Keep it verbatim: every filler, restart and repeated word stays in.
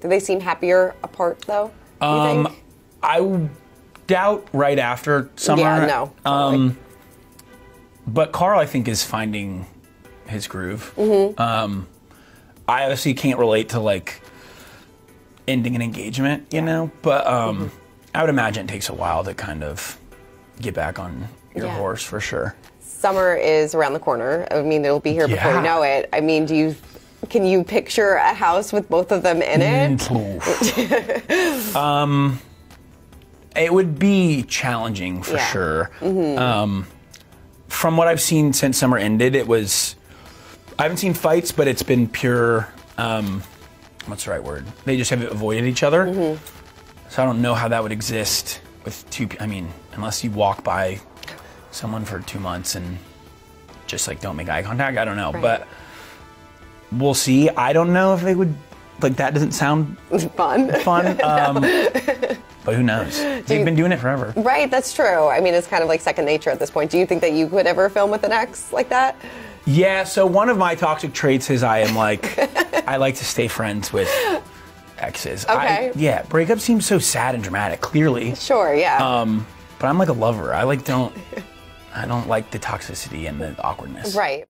Do they seem happier apart, though? Um, you think? I doubt right after Summer. Yeah, no. Um, totally. But Carl, I think, is finding his groove. Mm-hmm. um, I obviously can't relate to, like, ending an engagement, you yeah. know? But um, mm-hmm. I would imagine it takes a while to kind of get back on your yeah. horse, for sure. Summer is around the corner. I mean, it'll be here yeah. before you know it. I mean, do you... Can you picture a house with both of them in it? um, it would be challenging for yeah. sure. Mm-hmm. um, from what I've seen since Summer ended, it was, I haven't seen fights, but it's been pure, um, what's the right word? They just have avoided each other. Mm-hmm. So I don't know how that would exist with two, I mean, unless you walk by someone for two months and just like don't make eye contact, I don't know. Right. But. We'll see. I don't know if they would, like, that doesn't sound fun. Fun. Um, no. But who knows? Do They've you, been doing it forever. Right, that's true. I mean, it's kind of like second nature at this point. Do you think that you could ever film with an ex like that? Yeah, so one of my toxic traits is I am like, I like to stay friends with exes. Okay. I, yeah, breakup seems so sad and dramatic, clearly. Sure, yeah. Um, but I'm like a lover. I like don't, I don't like the toxicity and the awkwardness. Right.